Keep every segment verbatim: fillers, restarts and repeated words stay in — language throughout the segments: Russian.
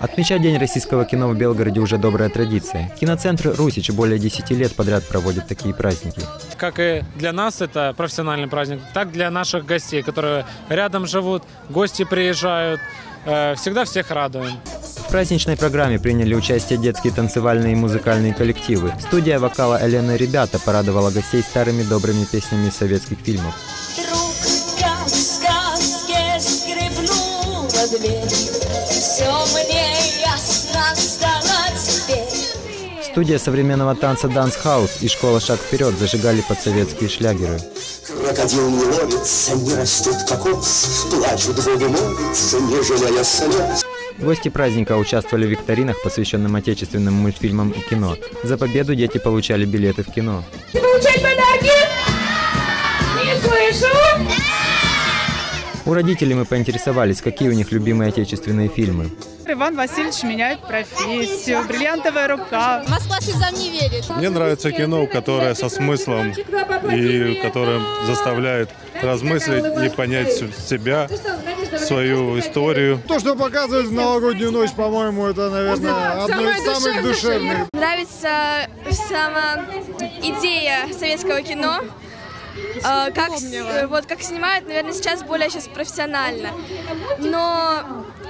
Отмечать День российского кино в Белгороде уже добрая традиция. Киноцентр «Русич» более десяти лет подряд проводит такие праздники. Как и для нас это профессиональный праздник, так и для наших гостей, которые рядом живут, гости приезжают. Всегда всех радуем. В праздничной программе приняли участие детские танцевальные и музыкальные коллективы. Студия вокала «Елены» «Ребята» порадовала гостей старыми добрыми песнями из советских фильмов. Студия современного танца «Дэнс Хаус» и «Школа Шаг вперед» зажигали под советские шлягеры. Крокодил не ловится, не растет кокос, плачут боги молятся, не жалея слез. Гости праздника участвовали в викторинах, посвященных отечественным мультфильмам и кино. За победу дети получали билеты в кино. Ты получаешь подарки? Не слышу! У родителей мы поинтересовались, какие у них любимые отечественные фильмы. Иван Васильевич меняет профессию, «Бриллиантовая рука». Москва слезам не верит. Мне нравится кино, которое со смыслом и которое заставляет размыслить и понять себя, свою историю. То, что показывают в новогоднюю ночь, по-моему, это, наверное, одно из самых душевных. Нравится сама идея советского кино. А, как, вот, как снимают, наверное, сейчас более сейчас профессионально, но,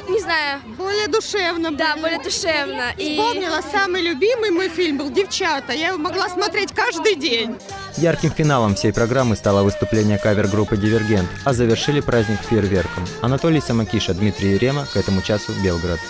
не знаю... Более душевно. Да, было. более душевно. И... Вспомнила, самый любимый мой фильм был «Девчата». Я его могла смотреть каждый день. Ярким финалом всей программы стало выступление кавер-группы «Дивергент», а завершили праздник фейерверком. Анатолий Самокиша, Дмитрий Ерема. К этому часу Белгород.